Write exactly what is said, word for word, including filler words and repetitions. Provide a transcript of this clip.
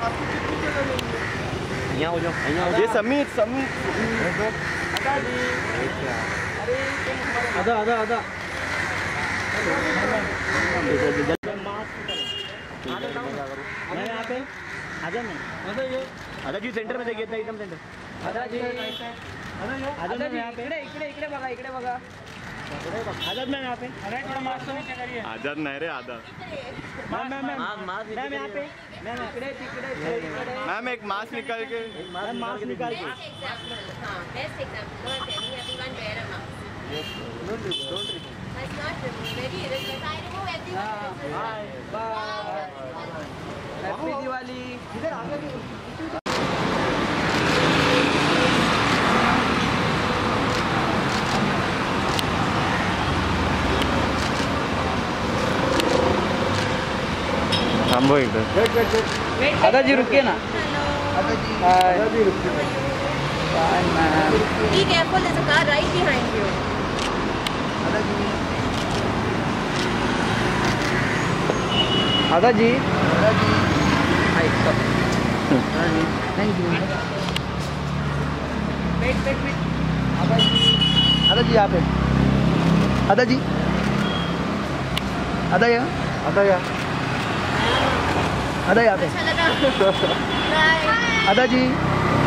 यहाँ हो जाओ। ये समीर समीर आधा आधा आधा आधा जी सेंटर में देखिए एकदम सेंटर आधा जी आधा जी इकडे इकडे इकडे बघा इकडे बघा आजाद मैम यहाँ पे थोड़ा मास्क तो नीचे करिए। आजाद नहीं रे आजाद मैम मैम मैम यहाँ पे मैम इकडे इकडे मैम एक मास्क निकाल के मास्क निकाल के best example everyone wear a mask don't don't I not very I remove everyone bye bye happy Diwali. इधर आ गए थांबो एकदम आधा जी रुकिए ना आधा जी रुकिए ठीक है full is a car right behind you आधा जी आधा जी आधा जी हाय सब thank you wait wait wait आधा जी आधा जी यहां पे आधा जी आधा या आधा या आधा यहाँ पे आधा जी।